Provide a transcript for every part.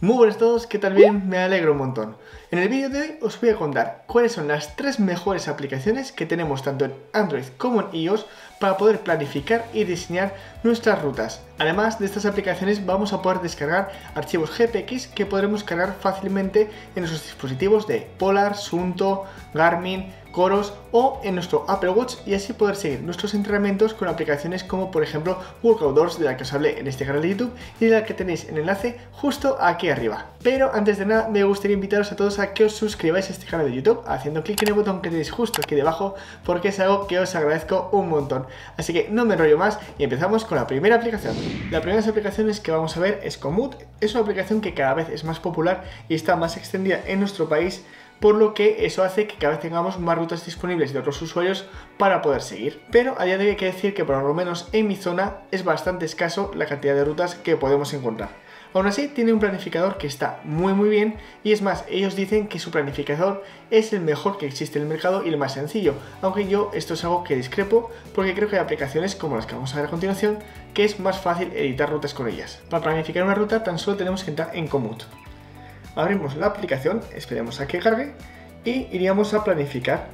Muy buenas a todos, ¿qué tal? Bien, me alegro un montón. En el vídeo de hoy os voy a contar cuáles son las 3 mejores aplicaciones que tenemos tanto en Android como en iOS para poder planificar y diseñar nuestras rutas. Además de estas aplicaciones vamos a poder descargar archivos GPX que podremos cargar fácilmente en nuestros dispositivos de Polar, Suunto, Garmin, Coros o en nuestro Apple Watch y así poder seguir nuestros entrenamientos con aplicaciones como por ejemplo Work Outdoors, de la que os hablé en este canal de YouTube y de la que tenéis el enlace justo aquí arriba. Pero antes de nada me gustaría invitaros a todos a que os suscribáis a este canal de YouTube haciendo clic en el botón que tenéis justo aquí debajo, porque es algo que os agradezco un montón. Así que no me enrollo más y empezamos con la primera aplicación. La primera de las aplicaciones que vamos a ver es Komoot. Es una aplicación que cada vez es más popular y está más extendida en nuestro país, por lo que eso hace que cada vez tengamos más rutas disponibles de otros usuarios para poder seguir. Pero a día de hoy hay que decir que por lo menos en mi zona es bastante escaso la cantidad de rutas que podemos encontrar. Aún así tiene un planificador que está muy bien, y es más, ellos dicen que su planificador es el mejor que existe en el mercado y el más sencillo, aunque yo esto es algo que discrepo porque creo que hay aplicaciones como las que vamos a ver a continuación que es más fácil editar rutas con ellas. Para planificar una ruta tan solo tenemos que entrar en Komoot. Abrimos la aplicación, esperemos a que cargue y iríamos a planificar.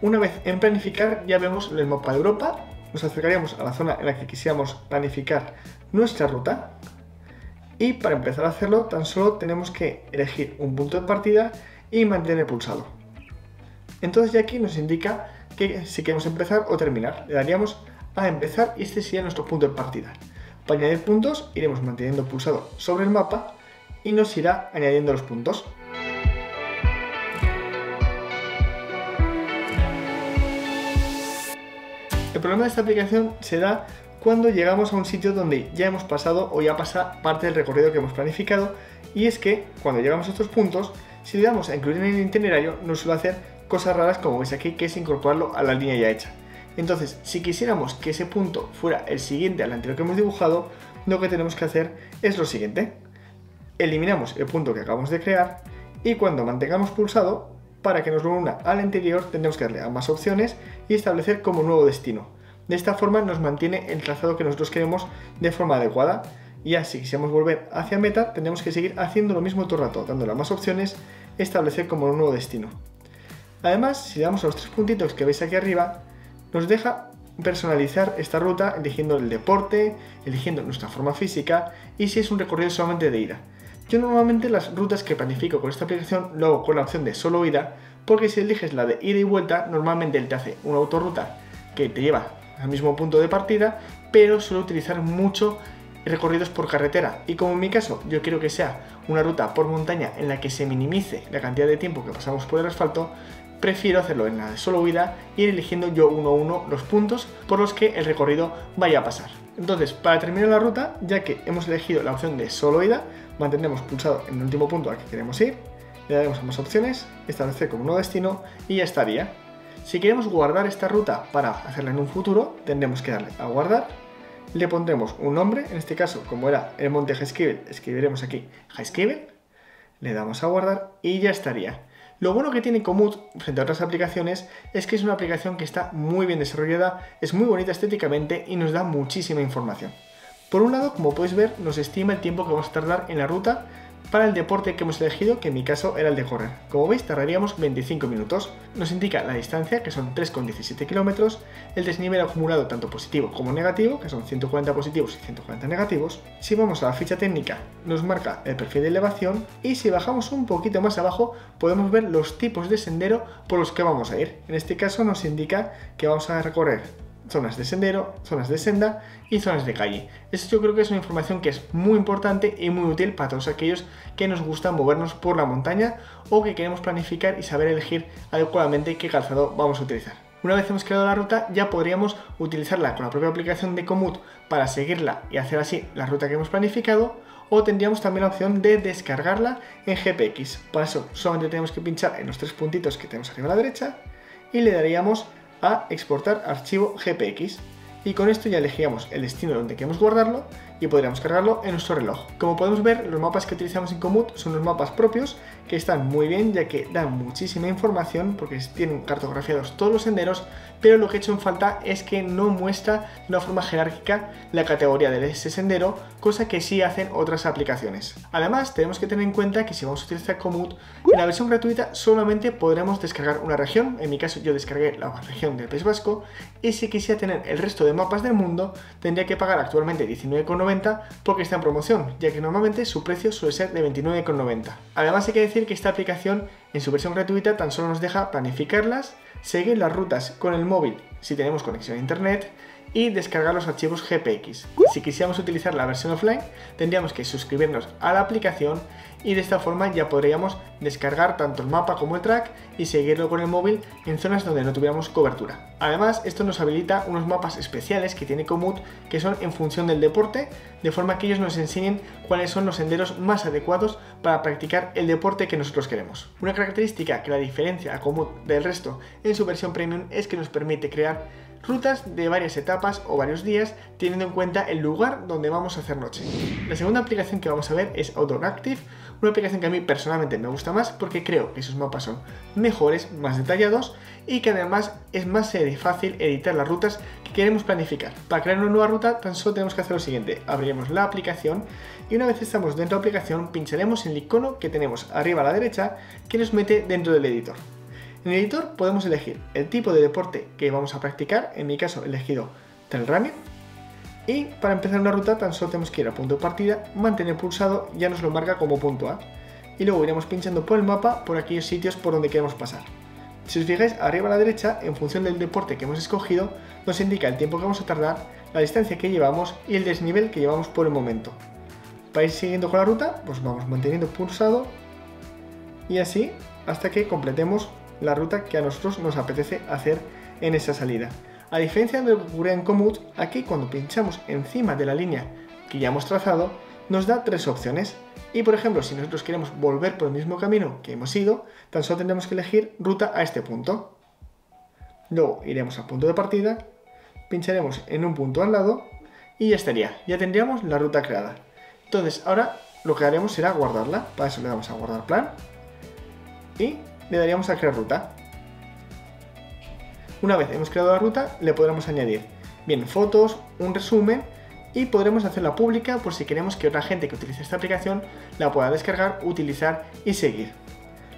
Una vez en planificar ya vemos el mapa de Europa, nos acercaríamos a la zona en la que quisiéramos planificar nuestra ruta y para empezar a hacerlo tan solo tenemos que elegir un punto de partida y mantener pulsado. Entonces ya aquí nos indica que si queremos empezar o terminar, le daríamos a empezar y este sería nuestro punto de partida. Para añadir puntos iremos manteniendo pulsado sobre el mapa y nos irá añadiendo los puntos. El problema de esta aplicación se da cuando llegamos a un sitio donde ya hemos pasado o ya pasa parte del recorrido que hemos planificado, y es que cuando llegamos a estos puntos, si le damos a incluir en el itinerario, nos suele hacer cosas raras como veis aquí, que es incorporarlo a la línea ya hecha. Entonces, si quisiéramos que ese punto fuera el siguiente al anterior que hemos dibujado, lo que tenemos que hacer es lo siguiente. Eliminamos el punto que acabamos de crear y cuando mantengamos pulsado, para que nos lo una al anterior, tendremos que darle a más opciones y establecer como nuevo destino. De esta forma nos mantiene el trazado que nosotros queremos de forma adecuada, y así si quisiéramos volver hacia meta tendremos que seguir haciendo lo mismo todo el rato, dándole a más opciones, establecer como un nuevo destino. Además, si le damos a los 3 puntitos que veis aquí arriba, nos deja personalizar esta ruta eligiendo el deporte, eligiendo nuestra forma física y si es un recorrido solamente de ida. Yo normalmente las rutas que planifico con esta aplicación lo hago con la opción de solo ida, porque si eliges la de ida y vuelta normalmente él te hace una autorruta que te lleva al mismo punto de partida, pero suelo utilizar mucho recorridos por carretera, y como en mi caso yo quiero que sea una ruta por montaña en la que se minimice la cantidad de tiempo que pasamos por el asfalto, prefiero hacerlo en la de solo huida y ir eligiendo yo uno a uno los puntos por los que el recorrido vaya a pasar. Entonces, para terminar la ruta, ya que hemos elegido la opción de solo ida, mantendremos pulsado en el último punto al que queremos ir, le daremos a más opciones, establecer como nuevo destino y ya estaría. Si queremos guardar esta ruta para hacerla en un futuro, tendremos que darle a guardar, le pondremos un nombre, en este caso como era el monte HighSkive, escribiremos aquí HighSkive, le damos a guardar y ya estaría. Lo bueno que tiene Komoot frente a otras aplicaciones es que es una aplicación que está muy bien desarrollada, es muy bonita estéticamente y nos da muchísima información. Por un lado, como podéis ver, nos estima el tiempo que vamos a tardar en la ruta para el deporte que hemos elegido, que en mi caso era el de correr. Como veis, tardaríamos 25 minutos. Nos indica la distancia, que son 3,17 kilómetros, el desnivel acumulado tanto positivo como negativo, que son 140 positivos y 140 negativos. Si vamos a la ficha técnica, nos marca el perfil de elevación y si bajamos un poquito más abajo, podemos ver los tipos de sendero por los que vamos a ir. En este caso nos indica que vamos a recorrer zonas de sendero, zonas de senda y zonas de calle. Esto yo creo que es una información que es muy importante y muy útil para todos aquellos que nos gusta movernos por la montaña o que queremos planificar y saber elegir adecuadamente qué calzado vamos a utilizar. Una vez hemos creado la ruta, ya podríamos utilizarla con la propia aplicación de Komoot para seguirla y hacer así la ruta que hemos planificado, o tendríamos también la opción de descargarla en GPX. Para eso solamente tenemos que pinchar en los 3 puntitos que tenemos arriba a la derecha y le daríamos a exportar archivo GPX y con esto ya elegíamos el destino donde queremos guardarlo y podríamos cargarlo en nuestro reloj. Como podemos ver, los mapas que utilizamos en Komoot son los mapas propios, que están muy bien ya que dan muchísima información porque tienen cartografiados todos los senderos, pero lo que he hecho en falta es que no muestra de una forma jerárquica la categoría de ese sendero, cosa que sí hacen otras aplicaciones. Además, tenemos que tener en cuenta que si vamos a utilizar Komoot, en la versión gratuita solamente podremos descargar una región. En mi caso yo descargué la región del País Vasco, y si quisiera tener el resto de mapas del mundo tendría que pagar actualmente 19,90 porque está en promoción, ya que normalmente su precio suele ser de 29,90. Además hay que decir que esta aplicación en su versión gratuita tan solo nos deja planificarlas, seguir las rutas con el móvil si tenemos conexión a internet y descargar los archivos GPX. Si quisiéramos utilizar la versión offline tendríamos que suscribirnos a la aplicación y de esta forma ya podríamos descargar tanto el mapa como el track y seguirlo con el móvil en zonas donde no tuviéramos cobertura. Además, esto nos habilita unos mapas especiales que tiene Komoot que son en función del deporte, de forma que ellos nos enseñen cuáles son los senderos más adecuados para practicar el deporte que nosotros queremos. Una característica que la diferencia a Komoot del resto en su versión premium es que nos permite crear rutas de varias etapas o varios días teniendo en cuenta el lugar donde vamos a hacer noche. La segunda aplicación que vamos a ver es Outdooractive, una aplicación que a mí personalmente me gusta más porque creo que sus mapas son mejores, más detallados y que además es más fácil editar las rutas que queremos planificar. Para crear una nueva ruta tan solo tenemos que hacer lo siguiente: abriremos la aplicación y una vez estamos dentro de la aplicación pincharemos en el icono que tenemos arriba a la derecha que nos mete dentro del editor. En el editor podemos elegir el tipo de deporte que vamos a practicar, en mi caso he elegido trail running, y para empezar una ruta tan solo tenemos que ir a punto de partida, mantener pulsado, ya nos lo marca como punto A, y luego iremos pinchando por el mapa por aquellos sitios por donde queremos pasar. Si os fijáis, arriba a la derecha, en función del deporte que hemos escogido, nos indica el tiempo que vamos a tardar, la distancia que llevamos y el desnivel que llevamos por el momento. Para ir siguiendo con la ruta, pues vamos manteniendo pulsado y así hasta que completemos la ruta que a nosotros nos apetece hacer en esa salida. A diferencia de lo que ocurre en Komoot, aquí cuando pinchamos encima de la línea que ya hemos trazado, nos da tres opciones. Y por ejemplo, si nosotros queremos volver por el mismo camino que hemos ido, tan solo tendremos que elegir ruta a este punto. Luego iremos al punto de partida, pincharemos en un punto al lado y ya estaría, ya tendríamos la ruta creada. Entonces ahora lo que haremos será guardarla, para eso le damos a guardar plan y le daríamos a crear ruta. Una vez hemos creado la ruta, le podremos añadir bien fotos, un resumen y podremos hacerla pública por si queremos que otra gente que utilice esta aplicación la pueda descargar, utilizar y seguir.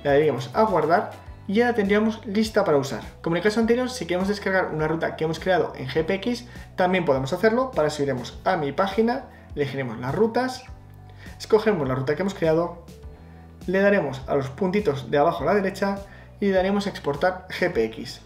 Le daríamos a guardar y ya la tendríamos lista para usar. Como en el caso anterior, si queremos descargar una ruta que hemos creado en GPX, también podemos hacerlo. Para eso iremos a mi página, elegiremos las rutas, escogemos la ruta que hemos creado, le daremos a los puntitos de abajo a la derecha y le daremos a exportar GPX.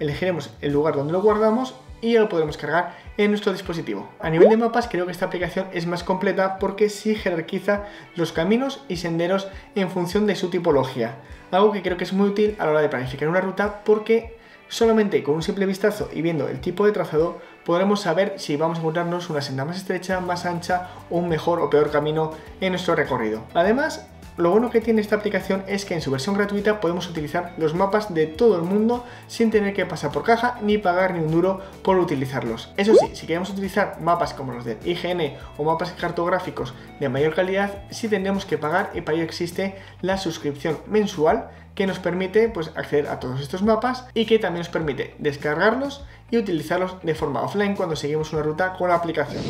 Elegiremos el lugar donde lo guardamos y ya lo podremos cargar en nuestro dispositivo. A nivel de mapas creo que esta aplicación es más completa porque sí jerarquiza los caminos y senderos en función de su tipología, algo que creo que es muy útil a la hora de planificar una ruta porque solamente con un simple vistazo y viendo el tipo de trazado podremos saber si vamos a encontrarnos una senda más estrecha, más ancha o un mejor o peor camino en nuestro recorrido. Además, lo bueno que tiene esta aplicación es que en su versión gratuita podemos utilizar los mapas de todo el mundo sin tener que pasar por caja ni pagar ni un duro por utilizarlos. Eso sí, si queremos utilizar mapas como los del IGN o mapas cartográficos de mayor calidad, sí tendremos que pagar y para ello existe la suscripción mensual que nos permite pues acceder a todos estos mapas y que también nos permite descargarlos y utilizarlos de forma offline cuando seguimos una ruta con la aplicación.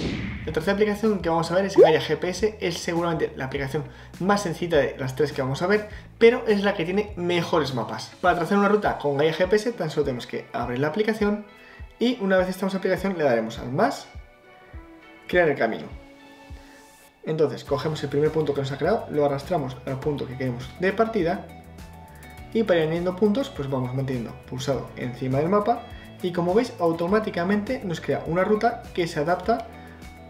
La tercera aplicación que vamos a ver es Gaia GPS, es seguramente la aplicación más sencilla de las tres que vamos a ver, pero es la que tiene mejores mapas. Para trazar una ruta con Gaia GPS tan solo tenemos que abrir la aplicación y una vez estamos en la aplicación le daremos al más, crear el camino. Entonces cogemos el primer punto que nos ha creado, lo arrastramos al punto que queremos de partida y para ir añadiendo puntos pues vamos manteniendo pulsado encima del mapa y como veis automáticamente nos crea una ruta que se adapta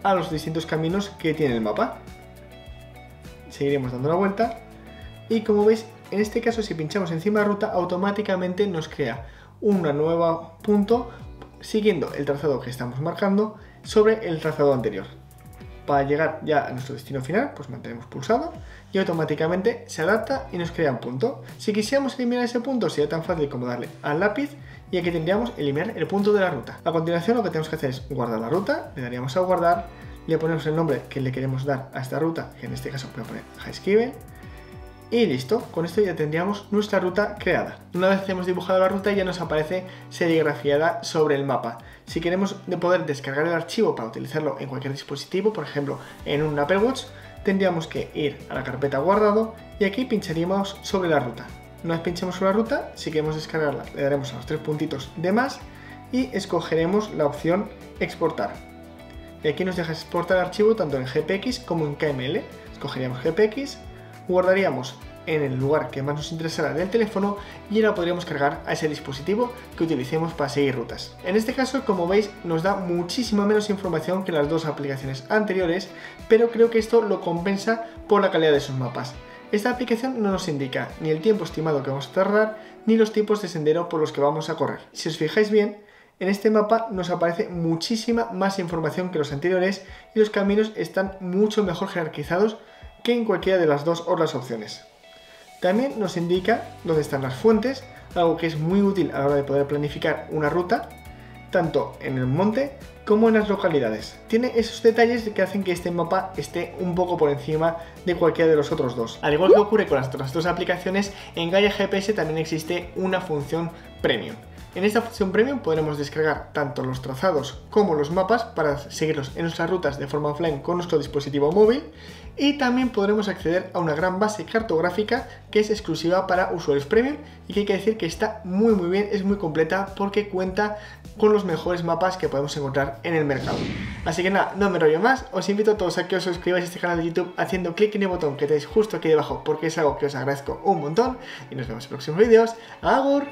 a los distintos caminos que tiene el mapa. Seguiremos dando la vuelta y como veis en este caso si pinchamos encima de la ruta automáticamente nos crea un nuevo punto siguiendo el trazado que estamos marcando sobre el trazado anterior. Para llegar ya a nuestro destino final, pues mantenemos pulsado y automáticamente se adapta y nos crea un punto. Si quisiéramos eliminar ese punto sería tan fácil como darle al lápiz y aquí tendríamos eliminar el punto de la ruta. A continuación lo que tenemos que hacer es guardar la ruta, le daríamos a guardar le ponemos el nombre que le queremos dar a esta ruta, que en este caso voy a poner HighSkive, y listo. Con esto ya tendríamos nuestra ruta creada. Una vez hemos dibujado la ruta, ya nos aparece serigrafiada sobre el mapa. Si queremos poder descargar el archivo para utilizarlo en cualquier dispositivo, por ejemplo en un Apple Watch, tendríamos que ir a la carpeta guardado y aquí pincharíamos sobre la ruta. Una vez pinchemos sobre la ruta, si queremos descargarla, le daremos a los tres puntitos de más y escogeremos la opción exportar. Y aquí nos deja exportar el archivo tanto en GPX como en KML. Escogeríamos GPX, guardaríamos en el lugar que más nos interesara del teléfono y ahora podríamos cargar a ese dispositivo que utilicemos para seguir rutas. En este caso, como veis, nos da muchísima menos información que las dos aplicaciones anteriores, pero creo que esto lo compensa por la calidad de sus mapas. Esta aplicación no nos indica ni el tiempo estimado que vamos a tardar ni los tipos de sendero por los que vamos a correr. Si os fijáis bien, en este mapa nos aparece muchísima más información que los anteriores y los caminos están mucho mejor jerarquizados que en cualquiera de las dos otras opciones. También nos indica dónde están las fuentes, algo que es muy útil a la hora de poder planificar una ruta, tanto en el monte como en las localidades. Tiene esos detalles que hacen que este mapa esté un poco por encima de cualquiera de los otros dos. Al igual que ocurre con las otras dos aplicaciones, en Gaia GPS también existe una función Premium. En esta función Premium podremos descargar tanto los trazados como los mapas para seguirlos en nuestras rutas de forma offline con nuestro dispositivo móvil, y también podremos acceder a una gran base cartográfica que es exclusiva para usuarios Premium y que hay que decir que está muy bien, es muy completa porque cuenta con los mejores mapas que podemos encontrar en el mercado. Así que nada, no me enrollo más, os invito a todos a que os suscribáis a este canal de YouTube haciendo clic en el botón que tenéis justo aquí debajo porque es algo que os agradezco un montón y nos vemos en próximos vídeos. ¡Agur!